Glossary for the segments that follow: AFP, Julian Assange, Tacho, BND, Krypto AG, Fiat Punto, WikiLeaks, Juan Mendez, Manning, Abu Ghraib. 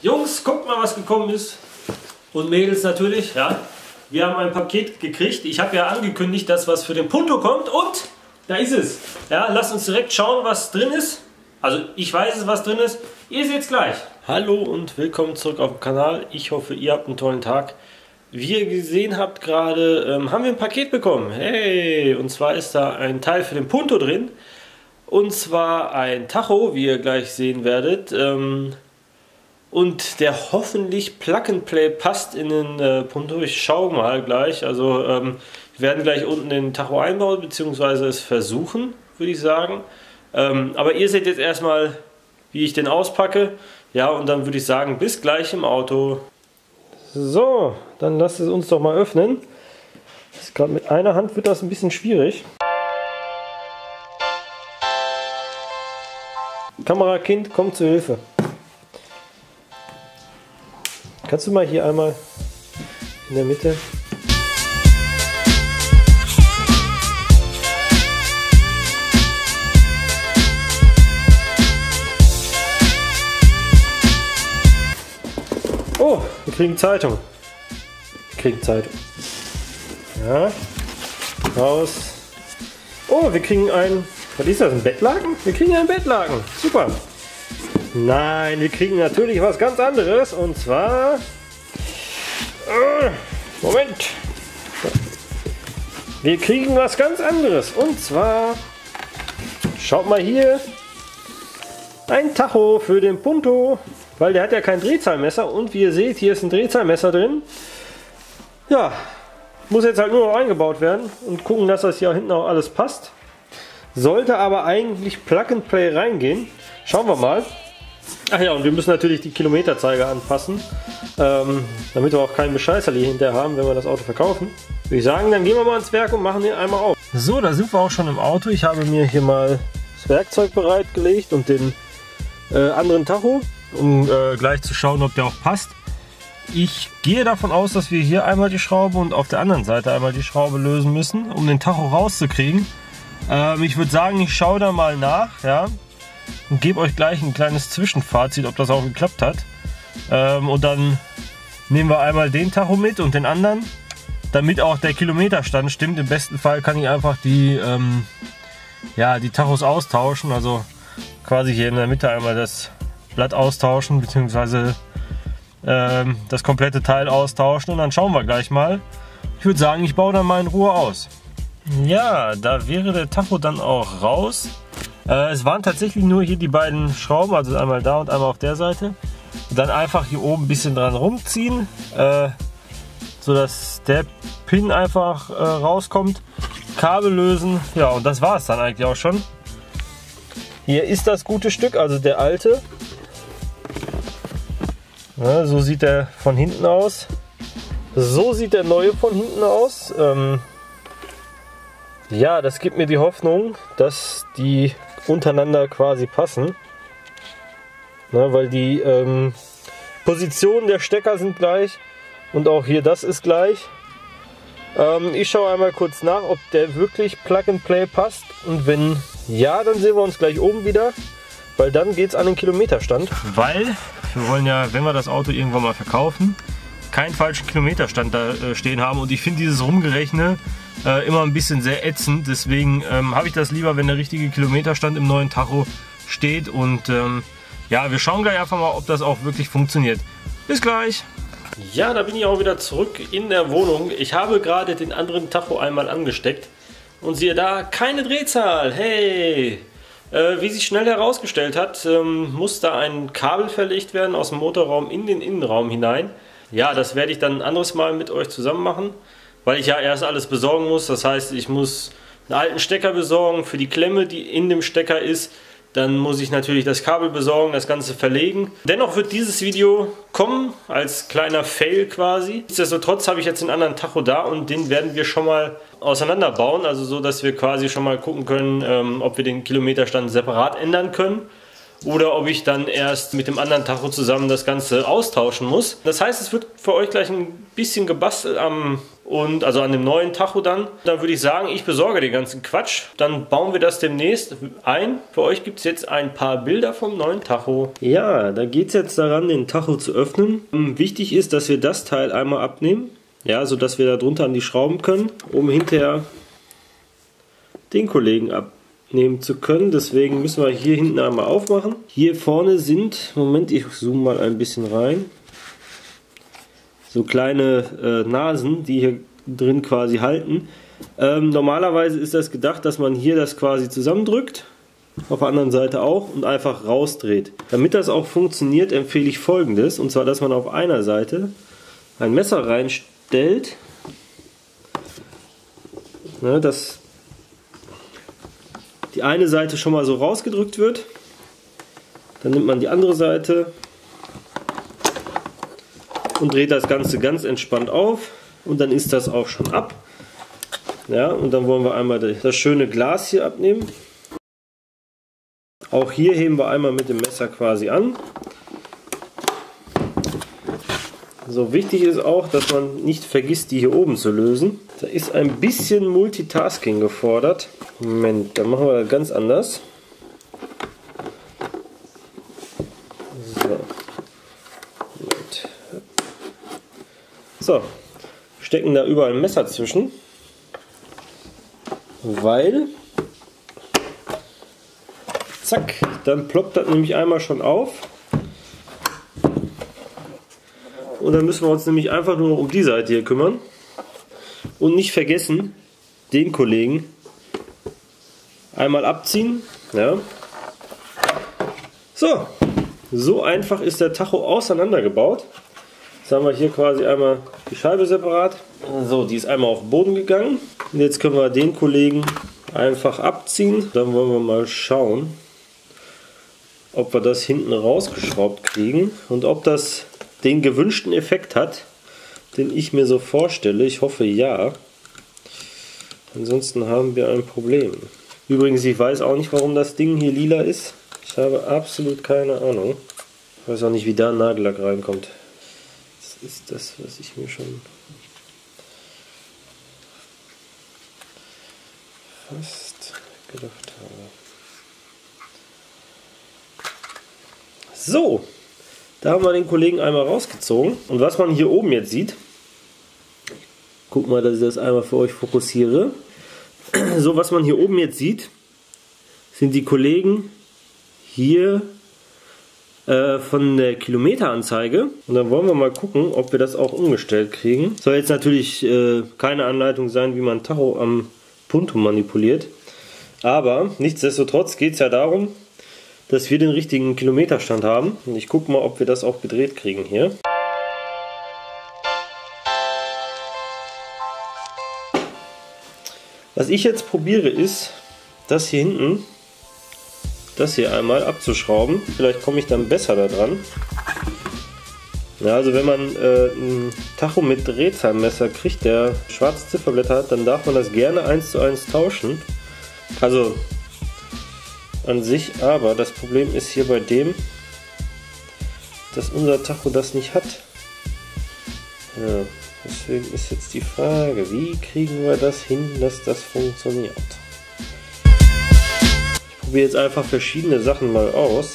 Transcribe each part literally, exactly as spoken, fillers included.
Jungs, guckt mal, was gekommen ist. Und Mädels natürlich, ja. Wir haben ein Paket gekriegt. Ich habe ja angekündigt, dass was für den Punto kommt. Und da ist es. Ja, lasst uns direkt schauen, was drin ist. Also ich weiß es, was drin ist. Ihr seht es gleich. Hallo und willkommen zurück auf dem Kanal. Ich hoffe, ihr habt einen tollen Tag. Wie ihr gesehen habt gerade, ähm, haben wir ein Paket bekommen. Hey, und zwar ist da ein Teil für den Punto drin. Und zwar ein Tacho, wie ihr gleich sehen werdet. Ähm, und der hoffentlich Plug and Play passt in den äh, Punto. Ich schaue mal gleich. Also ähm, wir werden gleich unten den Tacho einbauen, beziehungsweise es versuchen, würde ich sagen. Ähm, aber ihr seht jetzt erstmal, wie ich den auspacke. Ja, und dann würde ich sagen, bis gleich im Auto. So, dann lasst es uns doch mal öffnen. Gerade mit einer Hand wird das ein bisschen schwierig. Kamerakind, komm zu Hilfe. Kannst du mal hier einmal in der Mitte... Oh, wir kriegen Zeitung. Wir kriegen Zeitung. Ja, raus. Oh, wir kriegen ein... Was ist das, ein Bettlaken? Wir kriegen ein Bettlaken. Super. Nein, wir kriegen natürlich was ganz anderes. Und zwar... Moment. Wir kriegen was ganz anderes. Und zwar... Schaut mal hier. Ein Tacho für den Punto. Weil der hat ja kein Drehzahlmesser und wie ihr seht, hier ist ein Drehzahlmesser drin. Ja, muss jetzt halt nur noch eingebaut werden und gucken, dass das hier hinten auch alles passt. Sollte aber eigentlich Plug and Play reingehen. Schauen wir mal. Ach ja, und wir müssen natürlich die Kilometerzeiger anpassen, ähm, damit wir auch keinen Bescheißerli hinterher haben, wenn wir das Auto verkaufen. Würde ich sagen, dann gehen wir mal ans Werk und machen den einmal auf. So, da sind wir auch schon im Auto. Ich habe mir hier mal das Werkzeug bereitgelegt und den äh, anderen Tacho, um äh, gleich zu schauen, ob der auch passt. Ich gehe davon aus, dass wir hier einmal die Schraube und auf der anderen Seite einmal die Schraube lösen müssen, um den Tacho rauszukriegen. Ähm, ich würde sagen, ich schaue da mal nach, ja, und gebe euch gleich ein kleines Zwischenfazit, ob das auch geklappt hat. Ähm, und dann nehmen wir einmal den Tacho mit und den anderen, damit auch der Kilometerstand stimmt. Im besten Fall kann ich einfach die, ähm, ja, die Tachos austauschen, also quasi hier in der Mitte einmal das Blatt austauschen bzw. ähm, das komplette Teil austauschen und dann schauen wir gleich mal. Ich würde sagen, ich baue dann mal in Ruhe aus. Ja, da wäre der Tacho dann auch raus. Äh, es waren tatsächlich nur hier die beiden Schrauben, also einmal da und einmal auf der Seite. Und dann einfach hier oben ein bisschen dran rumziehen, äh, sodass der Pin einfach äh, rauskommt. Kabel lösen, ja, und das war es dann eigentlich auch schon. Hier ist das gute Stück, also der alte. Ja, so sieht er von hinten aus. So sieht der neue von hinten aus. Ähm ja, das gibt mir die Hoffnung, dass die untereinander quasi passen. Na, weil die ähm, Positionen der Stecker sind gleich und auch hier das ist gleich. Ähm, ich schaue einmal kurz nach, ob der wirklich Plug and Play passt. Und wenn ja, dann sehen wir uns gleich oben wieder. Weil dann geht es an den Kilometerstand. Weil wir wollen ja, wenn wir das Auto irgendwann mal verkaufen, keinen falschen Kilometerstand da äh, stehen haben. Und ich finde dieses Rumgerechne äh, immer ein bisschen sehr ätzend. Deswegen ähm, habe ich das lieber, wenn der richtige Kilometerstand im neuen Tacho steht. Und ähm, ja, wir schauen gleich einfach mal, ob das auch wirklich funktioniert. Bis gleich! Ja, da bin ich auch wieder zurück in der Wohnung. Ich habe gerade den anderen Tacho einmal angesteckt. Und siehe da, keine Drehzahl! Hey! Wie sich schnell herausgestellt hat, muss da ein Kabel verlegt werden aus dem Motorraum in den Innenraum hinein. Ja, das werde ich dann ein anderes Mal mit euch zusammen machen, weil ich ja erst alles besorgen muss. Das heißt, ich muss einen alten Stecker besorgen für die Klemme, die in dem Stecker ist. Dann muss ich natürlich das Kabel besorgen, das Ganze verlegen. Dennoch wird dieses Video kommen, als kleiner Fail quasi. Nichtsdestotrotz habe ich jetzt den anderen Tacho da und den werden wir schon mal auseinanderbauen. Also so, dass wir quasi schon mal gucken können, ähm, ob wir den Kilometerstand separat ändern können. Oder ob ich dann erst mit dem anderen Tacho zusammen das Ganze austauschen muss. Das heißt, es wird für euch gleich ein bisschen gebastelt am und also an dem neuen Tacho dann. Dann würde ich sagen, ich besorge den ganzen Quatsch. Dann bauen wir das demnächst ein. Für euch gibt es jetzt ein paar Bilder vom neuen Tacho. Ja, da geht es jetzt daran, den Tacho zu öffnen. Wichtig ist, dass wir das Teil einmal abnehmen, ja, sodass wir da drunter an die Schrauben können, um hinterher den Kollegen abnehmen zu können. Deswegen müssen wir hier hinten einmal aufmachen. Hier vorne sind, Moment, ich zoome mal ein bisschen rein, so kleine äh, Nasen, die hier drin quasi halten. Ähm, normalerweise ist das gedacht, dass man hier das quasi zusammendrückt, auf der anderen Seite auch, und einfach rausdreht. Damit das auch funktioniert, empfehle ich Folgendes, und zwar, dass man auf einer Seite ein Messer reinstellt, ne, dass die eine Seite schon mal so rausgedrückt wird, dann nimmt man die andere Seite und dreht das Ganze ganz entspannt auf und dann ist das auch schon ab. Ja, und dann wollen wir einmal das schöne Glas hier abnehmen. Auch hier heben wir einmal mit dem Messer quasi an. So, wichtig ist auch, dass man nicht vergisst, die hier oben zu lösen. Da ist ein bisschen Multitasking gefordert. Moment, dann machen wir das ganz anders. So. So, stecken da überall ein Messer zwischen, weil, zack, dann ploppt das nämlich einmal schon auf und dann müssen wir uns nämlich einfach nur um die Seite hier kümmern und nicht vergessen, den Kollegen einmal abziehen, ja. So, so einfach ist der Tacho auseinandergebaut. Jetzt haben wir hier quasi einmal die Scheibe separat. So, die ist einmal auf den Boden gegangen. Und jetzt können wir den Kollegen einfach abziehen. Dann wollen wir mal schauen, ob wir das hinten rausgeschraubt kriegen und ob das den gewünschten Effekt hat, den ich mir so vorstelle. Ich hoffe ja. Ansonsten haben wir ein Problem. Übrigens, ich weiß auch nicht, warum das Ding hier lila ist. Ich habe absolut keine Ahnung. Ich weiß auch nicht, wie da ein Nagellack reinkommt. Ist das, was ich mir schon fast gedacht habe. So, da haben wir den Kollegen einmal rausgezogen. Und was man hier oben jetzt sieht, guck mal, dass ich das einmal für euch fokussiere. So, was man hier oben jetzt sieht, sind die Kollegen hier von der Kilometeranzeige. Und dann wollen wir mal gucken, ob wir das auch umgestellt kriegen. Soll jetzt natürlich äh, keine Anleitung sein, wie man Tacho am Punto manipuliert. Aber nichtsdestotrotz geht es ja darum, dass wir den richtigen Kilometerstand haben. Und ich gucke mal, ob wir das auch gedreht kriegen hier. Was ich jetzt probiere ist, das hier hinten, das hier einmal abzuschrauben. Vielleicht komme ich dann besser da dran. Ja, also wenn man äh, einen Tacho mit Drehzahlmesser kriegt, der schwarze Zifferblätter hat, dann darf man das gerne eins zu eins tauschen. Also an sich, aber das Problem ist hier bei dem, dass unser Tacho das nicht hat. Ja, deswegen ist jetzt die Frage, wie kriegen wir das hin, dass das funktioniert? Ich probiere jetzt einfach verschiedene Sachen mal aus,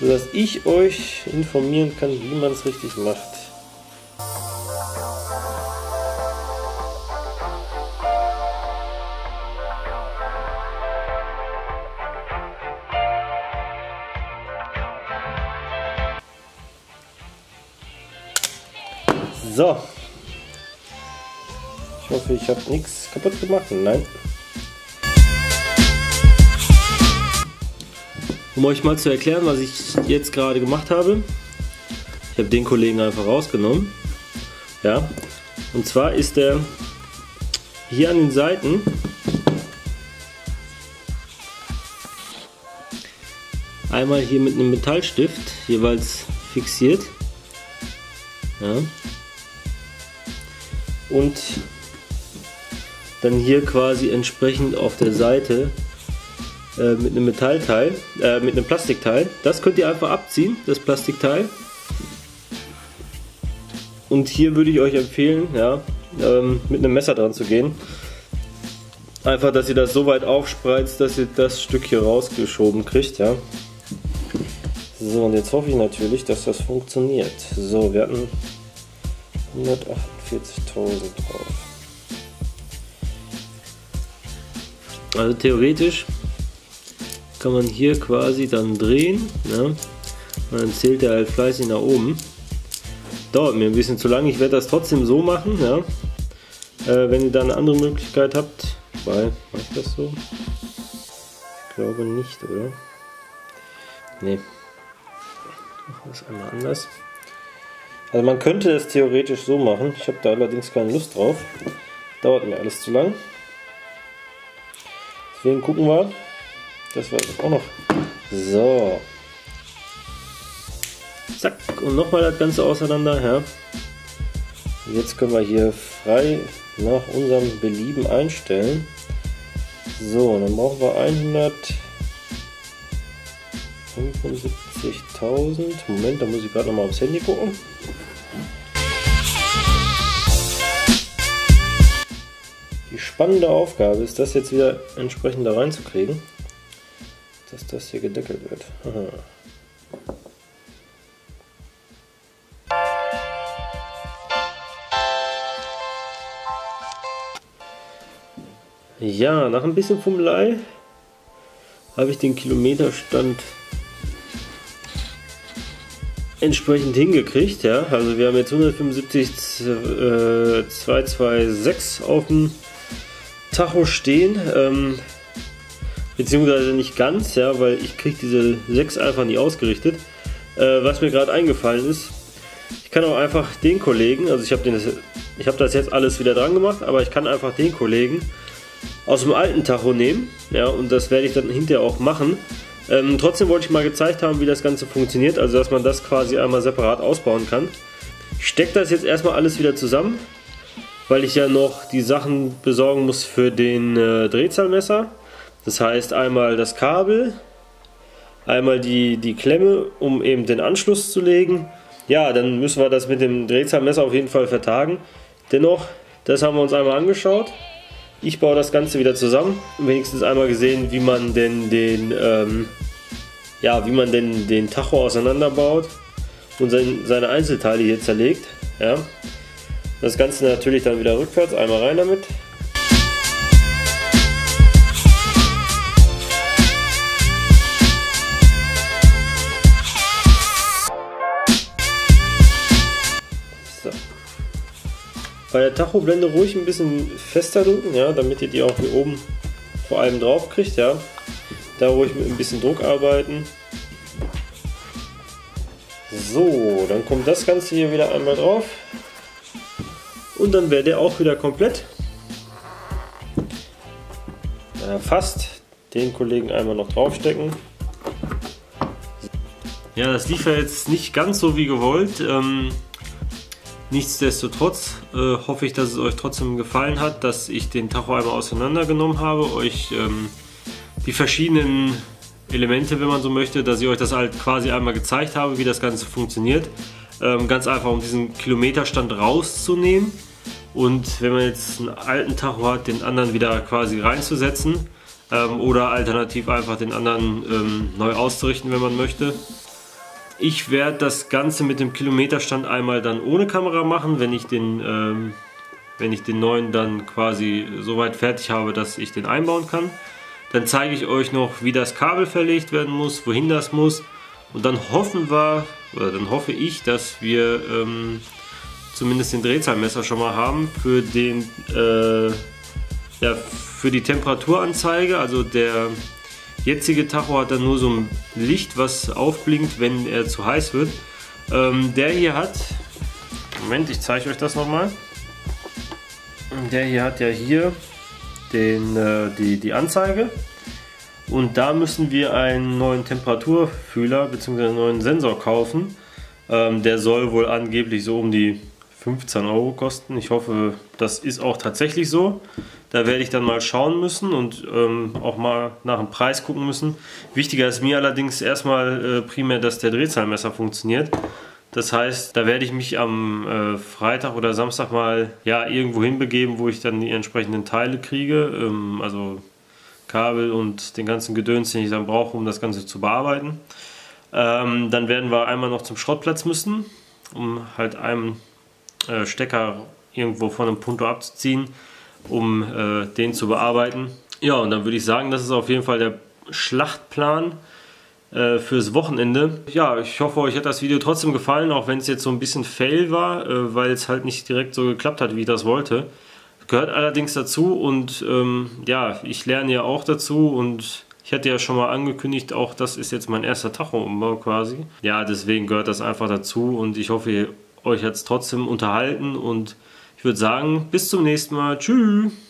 sodass ich euch informieren kann, wie man es richtig macht. So. Ich hoffe, ich habe nichts kaputt gemacht. Nein. Um euch mal zu erklären, was ich jetzt gerade gemacht habe. Ich habe den Kollegen einfach rausgenommen. Ja. Und zwar ist der hier an den Seiten einmal hier mit einem Metallstift jeweils fixiert. Ja. Und dann hier quasi entsprechend auf der Seite äh, mit einem Metallteil, äh, mit einem Plastikteil. Das könnt ihr einfach abziehen, das Plastikteil. Und hier würde ich euch empfehlen, ja, ähm, mit einem Messer dran zu gehen. Einfach, dass ihr das so weit aufspreizt, dass ihr das Stück hier rausgeschoben kriegt, ja. So, und jetzt hoffe ich natürlich, dass das funktioniert. So, wir hatten hundertachtundvierzigtausend drauf. Also theoretisch kann man hier quasi dann drehen, ne? Und dann zählt er halt fleißig nach oben. Dauert mir ein bisschen zu lang, ich werde das trotzdem so machen, ja? äh, wenn ihr da eine andere Möglichkeit habt, weil, mache ich das so? Ich glaube nicht, oder? Nee. Machen wir es einmal anders. Also man könnte es theoretisch so machen. Ich habe da allerdings keine Lust drauf. Dauert mir alles zu lang. Deswegen gucken wir. Das war auch noch. So. Zack. Und nochmal das Ganze auseinander. Ja. Jetzt können wir hier frei nach unserem Belieben einstellen. So, dann brauchen wir hundert. fünfundsiebzigtausend. Moment, da muss ich gerade nochmal aufs Handy gucken. Die spannende Aufgabe ist, das jetzt wieder entsprechend da reinzukriegen, dass das hier gedeckelt wird. Aha. Ja, nach ein bisschen Fummelei habe ich den Kilometerstand entsprechend hingekriegt, ja. Also wir haben jetzt hundertfünfundsiebzig Komma zweihundertsechsundzwanzig auf dem Tacho stehen, ähm, beziehungsweise nicht ganz, ja, weil ich kriege diese sechs einfach nicht ausgerichtet. Äh, was mir gerade eingefallen ist, ich kann auch einfach den Kollegen, also ich habe den, ich habe das jetzt alles wieder dran gemacht, aber ich kann einfach den Kollegen aus dem alten Tacho nehmen, ja, und das werde ich dann hinterher auch machen. Ähm, trotzdem wollte ich mal gezeigt haben, wie das Ganze funktioniert, also dass man das quasi einmal separat ausbauen kann. Ich stecke das jetzt erstmal alles wieder zusammen, weil ich ja noch die Sachen besorgen muss für den äh, Drehzahlmesser. Das heißt einmal das Kabel, einmal die, die Klemme, um eben den Anschluss zu legen. Ja, dann müssen wir das mit dem Drehzahlmesser auf jeden Fall vertagen. Dennoch, das haben wir uns einmal angeschaut. Ich baue das Ganze wieder zusammen, wenigstens einmal gesehen, wie man denn den, ähm, ja, wie man denn den Tacho auseinanderbaut und sein, seine Einzelteile hier zerlegt. Ja. Das Ganze natürlich dann wieder rückwärts, einmal rein damit. Bei der Tachoblende ruhig ein bisschen fester drücken, ja, damit ihr die auch hier oben vor allem drauf kriegt, ja. Da ruhig mit ein bisschen Druck arbeiten. So, dann kommt das Ganze hier wieder einmal drauf. Und dann wäre der auch wieder komplett. Ja, fast. Den Kollegen einmal noch draufstecken. Ja, das lief ja jetzt nicht ganz so wie gewollt. Ähm Nichtsdestotrotz äh, hoffe ich, dass es euch trotzdem gefallen hat, dass ich den Tacho einmal auseinandergenommen habe, euch ähm, die verschiedenen Elemente, wenn man so möchte, dass ich euch das halt quasi einmal gezeigt habe, wie das Ganze funktioniert. Ähm, ganz einfach, um diesen Kilometerstand rauszunehmen und wenn man jetzt einen alten Tacho hat, den anderen wieder quasi reinzusetzen ähm, oder alternativ einfach den anderen ähm, neu auszurichten, wenn man möchte. Ich werde das Ganze mit dem Kilometerstand einmal dann ohne Kamera machen, wenn ich den, ähm, wenn ich den neuen dann quasi soweit fertig habe, dass ich den einbauen kann. Dann zeige ich euch noch, wie das Kabel verlegt werden muss, wohin das muss. Und dann hoffen wir, oder dann hoffe ich, dass wir ähm, zumindest den Drehzahlmesser schon mal haben für den, äh, ja, für die Temperaturanzeige, also der jetzige Tacho hat dann nur so ein Licht, was aufblinkt, wenn er zu heiß wird. Ähm, der hier hat, Moment, ich zeige euch das nochmal. Der hier hat ja hier den, äh, die, die Anzeige und da müssen wir einen neuen Temperaturfühler bzw. einen neuen Sensor kaufen. Ähm, der soll wohl angeblich so um die fünfzehn Euro kosten. Ich hoffe, das ist auch tatsächlich so. Da werde ich dann mal schauen müssen und ähm, auch mal nach dem Preis gucken müssen. Wichtiger ist mir allerdings erstmal äh, primär, dass der Drehzahlmesser funktioniert. Das heißt, da werde ich mich am äh, Freitag oder Samstag mal ja, irgendwo hinbegeben, wo ich dann die entsprechenden Teile kriege, ähm, also Kabel und den ganzen Gedöns, den ich dann brauche, um das Ganze zu bearbeiten. Ähm, dann werden wir einmal noch zum Schrottplatz müssen, um halt einen äh, Stecker irgendwo von einem Punto abzuziehen, um äh, den zu bearbeiten. Ja, und dann würde ich sagen, das ist auf jeden Fall der Schlachtplan äh, fürs Wochenende. Ja, ich hoffe, euch hat das Video trotzdem gefallen, auch wenn es jetzt so ein bisschen fail war, äh, weil es halt nicht direkt so geklappt hat, wie ich das wollte. Gehört allerdings dazu und ähm, ja, ich lerne ja auch dazu und ich hatte ja schon mal angekündigt, auch das ist jetzt mein erster Tacho-Umbau quasi. Ja, deswegen gehört das einfach dazu und ich hoffe, ihr, euch hat es trotzdem unterhalten und ich würde sagen, bis zum nächsten Mal. Tschüss!